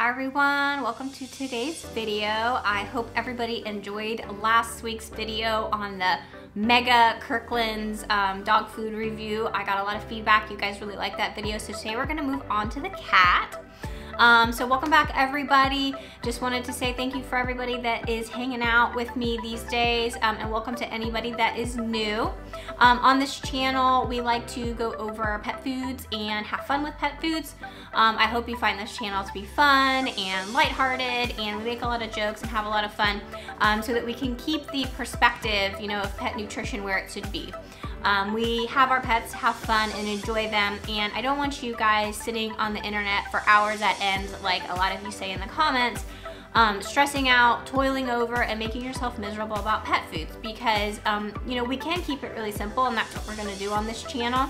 Hi everyone, welcome to today's video. I hope everybody enjoyed last week's video on the mega Kirkland's dog food review. I got a lot of feedback. You guys really liked that video. So today we're gonna move on to the cat. So welcome back everybody. Just wanted to say thank you for everybody that is hanging out with me these days and welcome to anybody that is new. On this channel, we like to go over pet foods and have fun with pet foods. I hope you find this channel to be fun and lighthearted, and we make a lot of jokes and have a lot of fun so that we can keep the perspective, you know, of pet nutrition where it should be. We have our pets, have fun and enjoy them, and I don't want you guys sitting on the internet for hours at end like a lot of you say in the comments, stressing out, toiling over, and making yourself miserable about pet foods, because you know, we can keep it really simple, and that's what we're going to do on this channel.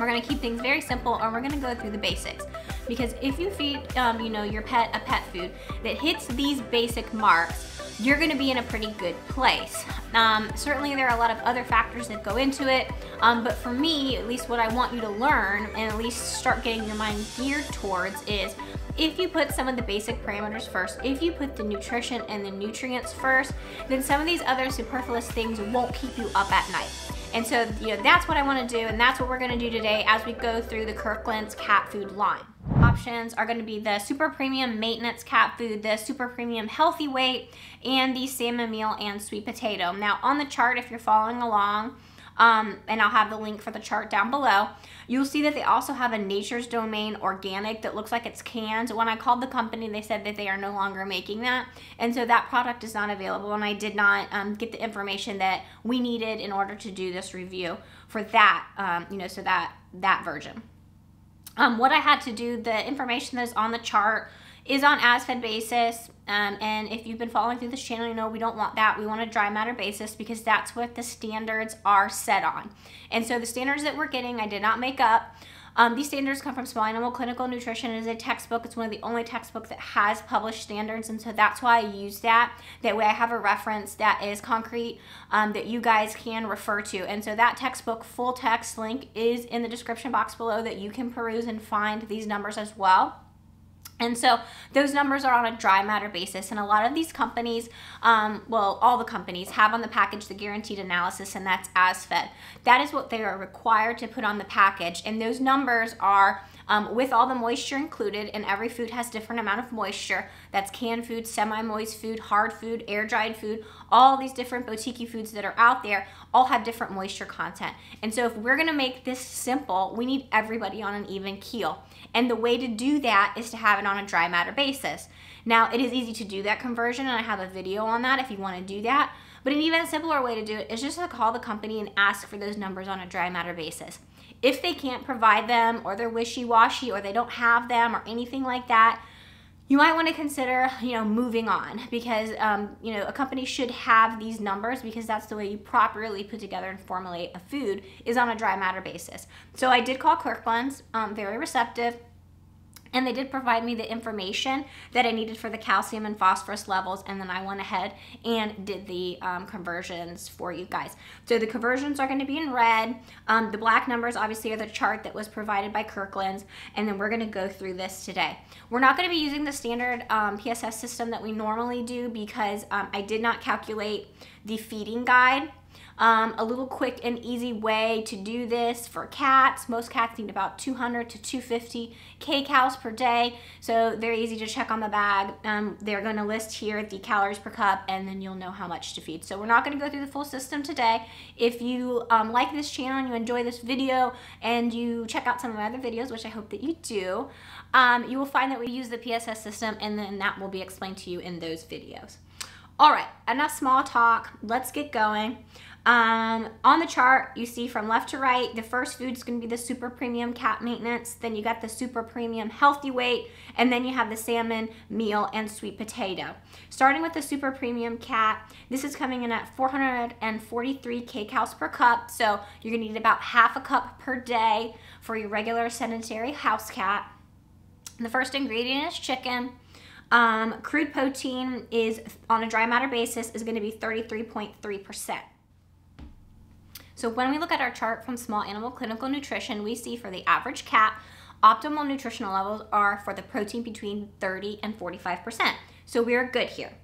We're going to keep things very simple, and we're going to go through the basics, because if you feed you know, your pet a pet food that hits these basic marks, you're gonna be in a pretty good place. Certainly there are a lot of other factors that go into it, but for me, at least what I want you to learn and at least start getting your mind geared towards is, if you put some of the basic parameters first, if you put the nutrition and the nutrients first, then some of these other superfluous things won't keep you up at night. And so, you know, that's what I wanna do, and that's what we're gonna do today as we go through the Kirkland's cat food line. Options are gonna be the super premium maintenance cat food, the super premium healthy weight, and the salmon meal and sweet potato. Now on the chart, if you're following along, and I'll have the link for the chart down below, you'll see that they also have a Nature's Domain organic that looks like it's canned. When I called the company, they said that they are no longer making that, and so that product is not available, and I did not get the information that we needed in order to do this review for that, you know, so that version. What I had to do, the information that's on the chart is on as-fed basis, and if you've been following through this channel, you know we don't want that. We want a dry matter basis, because that's what the standards are set on. And so the standards that we're getting, I did not make up. These standards come from Small Animal Clinical Nutrition. It is a textbook. It's one of the only textbooks that has published standards, and so that's why I use that. That way I have a reference that is concrete that you guys can refer to. And so that textbook full text link is in the description box below that you can peruse and find these numbers as well. And so those numbers are on a dry matter basis, and a lot of these companies, well, all the companies have on the package the guaranteed analysis, and that's as fed. That is what they are required to put on the package, and those numbers are with all the moisture included, and every food has different amount of moisture. That's canned food, semi-moist food, hard food, air-dried food. All these different boutique foods that are out there all have different moisture content. And so if we're gonna make this simple, we need everybody on an even keel. And the way to do that is to have it on a dry matter basis. Now, it is easy to do that conversion, and I have a video on that if you wanna do that. But an even simpler way to do it is just to call the company and ask for those numbers on a dry matter basis. If they can't provide them, or they're wishy-washy, or they don't have them, or anything like that, you might want to consider, you know, moving on, because you know, a company should have these numbers, because that's the way you properly put together and formulate a food is on a dry matter basis. So I did call Kirkland's, very receptive, and they did provide me the information that I needed for the calcium and phosphorus levels, and then I went ahead and did the conversions for you guys. So the conversions are gonna be in red. The black numbers obviously are the chart that was provided by Kirkland's, and then we're gonna go through this today. We're not gonna be using the standard PSS system that we normally do, because I did not calculate the feeding guide. A little quick and easy way to do this for cats. Most cats need about 200 to 250 kcal per day, so they're easy to check on the bag. They're going to list here the calories per cup, and then you'll know how much to feed. So we're not going to go through the full system today. If you like this channel and you enjoy this video and you check out some of my other videos, which I hope that you do, you will find that we use the PSS system, and then that will be explained to you in those videos. All right, enough small talk. Let's get going. On the chart, you see from left to right, the first food is going to be the super premium cat maintenance, then you got the super premium healthy weight, and then you have the salmon meal and sweet potato. Starting with the super premium cat, this is coming in at 443 kcal per cup, so you're going to need about half a cup per day for your regular sedentary house cat. The first ingredient is chicken. Crude protein is, on a dry matter basis, is going to be 33.3%. So when we look at our chart from Small Animal Clinical Nutrition, we see for the average cat, Optimal nutritional levels are for the protein between 30 and 45%. So we're good here.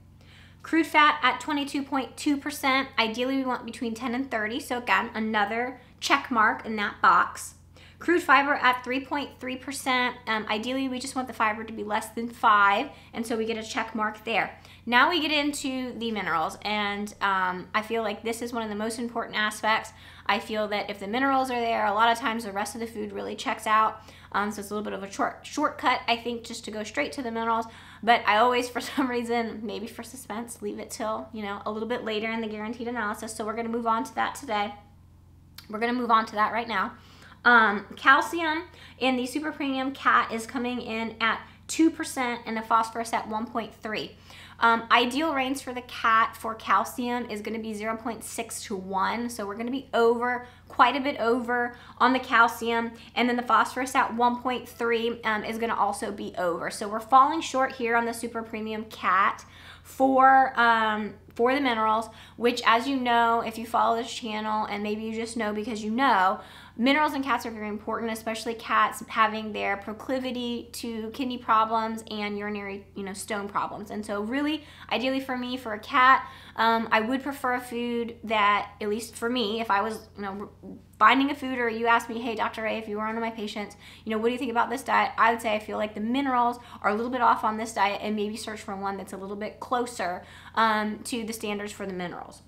Crude fat at 22.2%. Ideally, we want between 10 and 30. So again, another check mark in that box. Crude fiber at 3.3%. Ideally, we just want the fiber to be less than 5, and so we get a check mark there. Now we get into the minerals, and I feel like this is one of the most important aspects. I feel that if the minerals are there, a lot of times the rest of the food really checks out. So it's a little bit of a shortcut, I think, just to go straight to the minerals. But I always, for some reason, maybe for suspense, leave it till, you know, a little bit later in the guaranteed analysis. So we're going to move on to that today. We're going to move on to that right now. Calcium in the super premium cat is coming in at 2% and the phosphorus at 1.3. Ideal range for the cat for calcium is going to be 0.6 to 1. So we're going to be over, quite a bit over on the calcium. And then the phosphorus at 1.3 is going to also be over. So we're falling short here on the super premium cat for the minerals, which, as you know, if you follow this channel, and maybe you just know because you know, minerals in cats are very important, especially cats having their proclivity to kidney problems and urinary, you know, stone problems. And so really, ideally for me, for a cat, I would prefer a food that, at least for me, if I was, you know, finding a food, or you asked me, hey, Dr. A, if you were one of my patients, you know, what do you think about this diet? I would say I feel like the minerals are a little bit off on this diet, and maybe search for one that's a little bit closer to the standards for the minerals.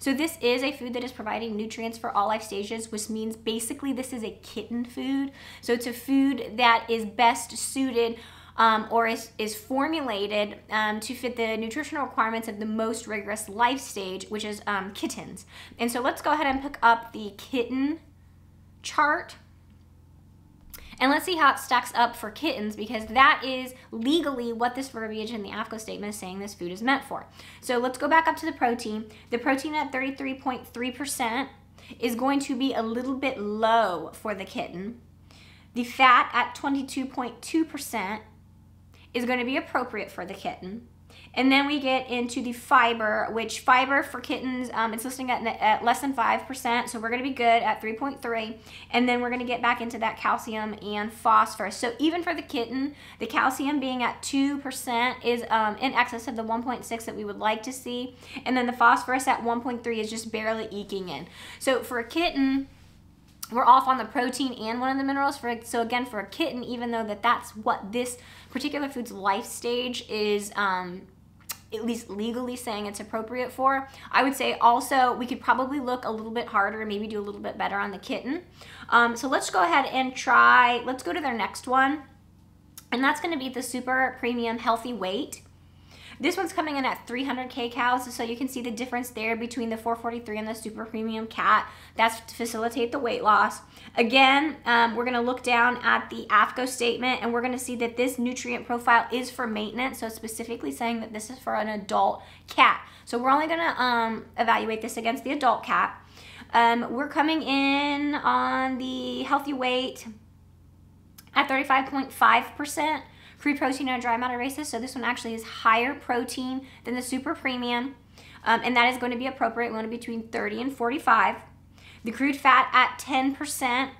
So this is a food that is providing nutrients for all life stages, which means basically this is a kitten food. So it's a food that is best suited or is formulated to fit the nutritional requirements of the most rigorous life stage, which is kittens. And so let's go ahead and pick up the kitten chart. And let's see how it stacks up for kittens, because that is legally what this verbiage in the AAFCO statement is saying this food is meant for. So let's go back up to the protein. The protein at 33.3% is going to be a little bit low for the kitten. The fat at 22.2% is going to be appropriate for the kitten. And then we get into the fiber, which fiber for kittens, it's listing at less than 5%, so we're going to be good at 3.3. And then we're going to get back into that calcium and phosphorus. So even for the kitten, the calcium being at 2% is in excess of the 1.6 that we would like to see. And then the phosphorus at 1.3 is just barely eking in. So for a kitten, we're off on the protein and one of the minerals. So again, for a kitten, even though that's what this particular food's life stage is at least legally saying it's appropriate for, I would say also we could probably look a little bit harder, maybe do a little bit better on the kitten. So let's go ahead and try, let's go to their next one. And that's gonna be the super premium healthy weight. This one's coming in at 300 kcal, so you can see the difference there between the 443 and the super premium cat. That's to facilitate the weight loss. Again, we're going to look down at the AAFCO statement, and we're going to see that this nutrient profile is for maintenance, so it's specifically saying that this is for an adult cat. So we're only going to evaluate this against the adult cat. We're coming in on the healthy weight at 35.5%. Crude protein and dry matter basis, so this one actually is higher protein than the super premium, and that is going to be appropriate. We want to be between 30 and 45. The crude fat at 10%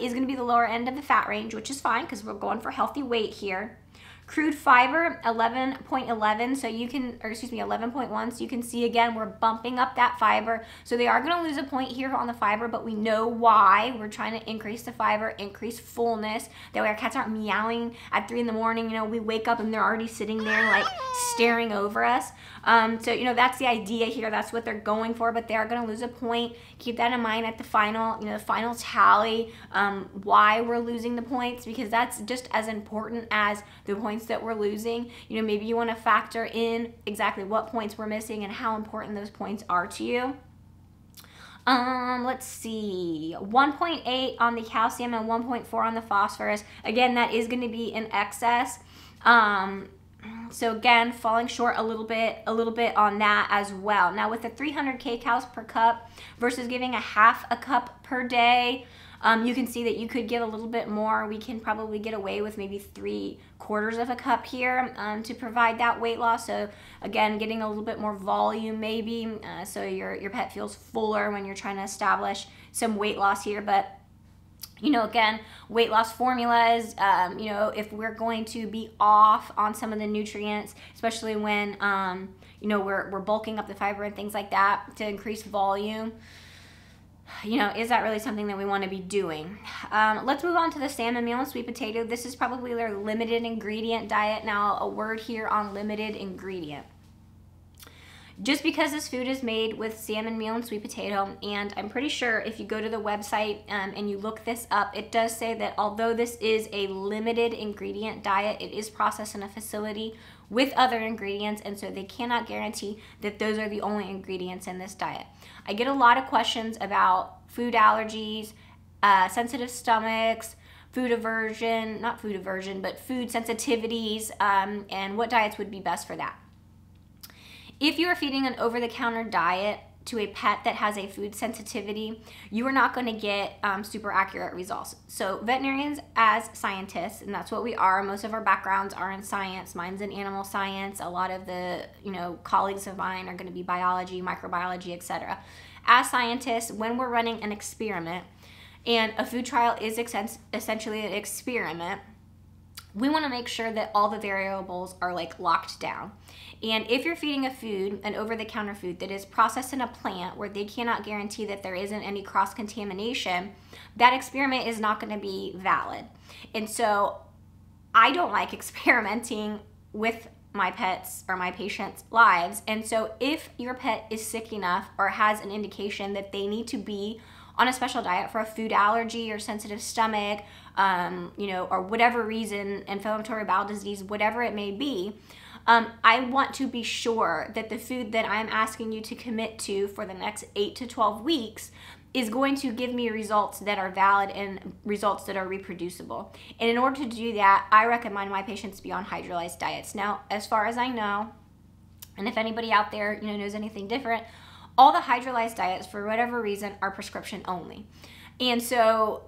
is going to be the lower end of the fat range, which is fine because we're going for healthy weight here. Crude fiber 11.11, so you can, or excuse me, 11.1, so you can see again we're bumping up that fiber. So they are going to lose a point here on the fiber, but we know why. We're trying to increase the fiber, increase fullness. That way our cats aren't meowing at 3 in the morning. You know, we wake up and they're already sitting there like staring over us. So you know, that's the idea here. That's what they're going for, but they are going to lose a point. Keep that in mind at the final, you know, the final tally. Why we're losing the points, because that's just as important as the points that we're losing. You know, maybe you want to factor in exactly what points we're missing and how important those points are to you. Let's see, 1.8 on the calcium and 1.4 on the phosphorus. Again, that is going to be in excess. So again, falling short a little bit on that as well. Now with the 300 kcals per cup versus giving a half a cup per day, you can see that you could give a little bit more. We can probably get away with maybe 3/4 of a cup here to provide that weight loss. So again, getting a little bit more volume maybe, so your pet feels fuller when you're trying to establish some weight loss here. But you know, again, weight loss formulas, you know, if we're going to be off on some of the nutrients, especially when, you know, we're bulking up the fiber and things like that to increase volume, you know, is that really something that we want to be doing? Let's move on to the salmon meal and sweet potato. This is probably their limited ingredient diet. Now, a word here on limited ingredient. Just because this food is made with salmon meal and sweet potato, and I'm pretty sure if you go to the website and you look this up, it does say that although this is a limited ingredient diet, it is processed in a facility with other ingredients, and so they cannot guarantee that those are the only ingredients in this diet. I get a lot of questions about food allergies, sensitive stomachs, food aversion, not food aversion, but food sensitivities, and what diets would be best for that. If you are feeding an over-the-counter diet to a pet that has a food sensitivity, you are not going to get super accurate results. So veterinarians as scientists, and that's what we are, most of our backgrounds are in science. Mine's in animal science. A lot of the, you know, colleagues of mine are going to be biology, microbiology, etc. As scientists, when we're running an experiment, and a food trial is essentially an experiment, we want to make sure that all the variables are like locked down. And if you're feeding a food, an over-the-counter food that is processed in a plant where they cannot guarantee that there isn't any cross-contamination, that experiment is not going to be valid. And so I don't like experimenting with my pets or my patients' lives. And so if your pet is sick enough or has an indication that they need to be on a special diet for a food allergy or sensitive stomach, you know, or whatever reason, inflammatory bowel disease, whatever it may be, I want to be sure that the food that I'm asking you to commit to for the next 8 to 12 weeks is going to give me results that are valid and results that are reproducible. And in order to do that, I recommend my patients be on hydrolyzed diets. Now, as far as I know, and if anybody out there, you know, knows anything different, all the hydrolyzed diets, for whatever reason, are prescription only. And so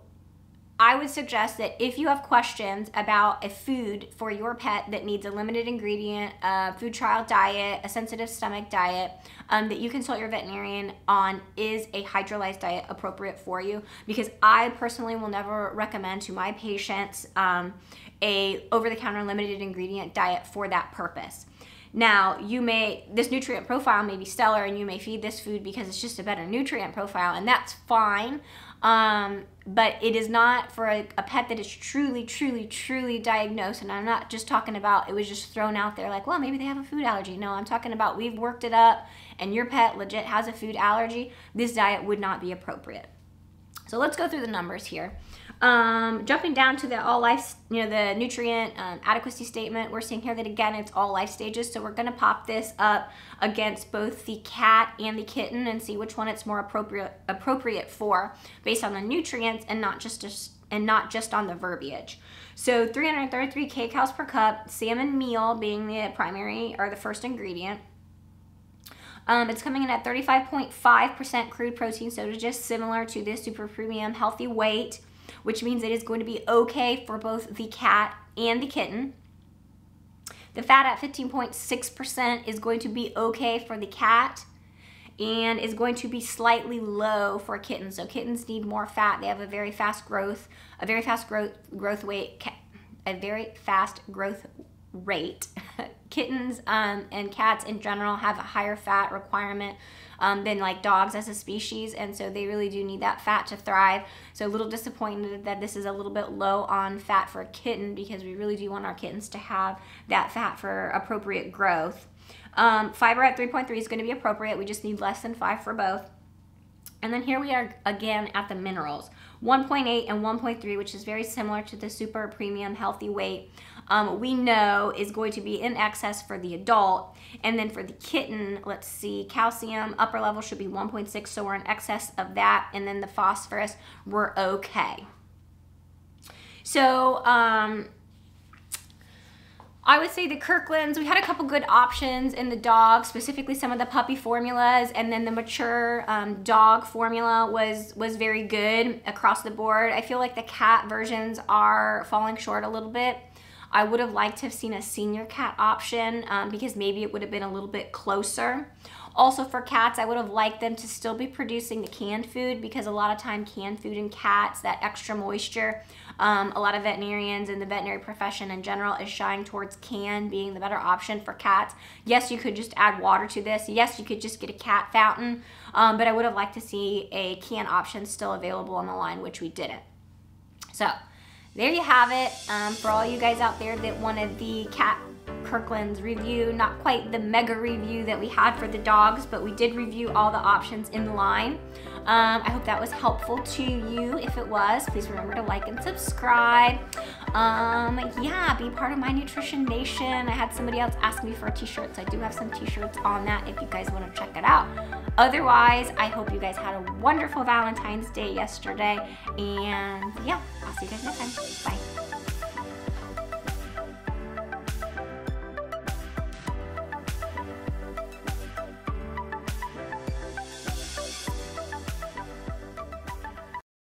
I would suggest that if you have questions about a food for your pet that needs a limited ingredient, a food trial diet, a sensitive stomach diet, that you consult your veterinarian on, is a hydrolyzed diet appropriate for you? Because I personally will never recommend to my patients a over-the-counter limited ingredient diet for that purpose. Now, you may, this nutrient profile may be stellar and you may feed this food because it's just a better nutrient profile, and that's fine, but it is not for a pet that is truly, truly, truly diagnosed. And I'm not just talking about it was just thrown out there like, well, maybe they have a food allergy. No, I'm talking about we've worked it up and your pet legit has a food allergy. This diet would not be appropriate. So let's go through the numbers here. Jumping down to the all life, you know, the nutrient adequacy statement, we're seeing here that again, it's all life stages. So we're gonna pop this up against both the cat and the kitten and see which one it's more appropriate for based on the nutrients and not just on the verbiage. So 333 kcal per cup, salmon meal being the primary or the first ingredient. It's coming in at 35.5% crude protein, so it's just similar to this super premium healthy weight, which means it is going to be okay for both the cat and the kitten. The fat at 15.6% is going to be okay for the cat and is going to be slightly low for kittens. So kittens need more fat. They have a very fast growth rate. Kittens and cats in general have a higher fat requirement than like dogs as a species, and so they really do need that fat to thrive. So a little disappointed that this is a little bit low on fat for a kitten because we really do want our kittens to have that fat for appropriate growth. Fiber at 3.3 is going to be appropriate. We just need less than 5 for both. And then here we are again at the minerals, 1.8 and 1.3, which is very similar to the super premium healthy weight. We know is going to be in excess for the adult. And then for the kitten, let's see, calcium upper level should be 1.6, so we're in excess of that. And then the phosphorus, we're okay. So I would say the Kirkland's, we had a couple good options in the dog, specifically some of the puppy formulas, and then the mature dog formula was very good across the board. I feel like the cat versions are falling short a little bit. I would have liked to have seen a senior cat option because maybe it would have been a little bit closer. Also for cats, I would have liked them to still be producing the canned food, because a lot of time canned food in cats, that extra moisture, a lot of veterinarians and the veterinary profession in general is shying towards canned being the better option for cats. Yes, you could just add water to this. Yes, you could just get a cat fountain, but I would have liked to see a canned option still available on the line, which we didn't. So there you have it. For all you guys out there that wanted the cat Kirkland's review, not quite the mega review that we had for the dogs, but we did review all the options in the line. I hope that was helpful to you. If it was, please remember to like and subscribe. Yeah, be part of my Nutrition Nation. I had somebody else ask me for a t-shirt, so I do have some t-shirts on that if you guys want to check it out. Otherwise, I hope you guys had a wonderful Valentine's Day yesterday, and yeah,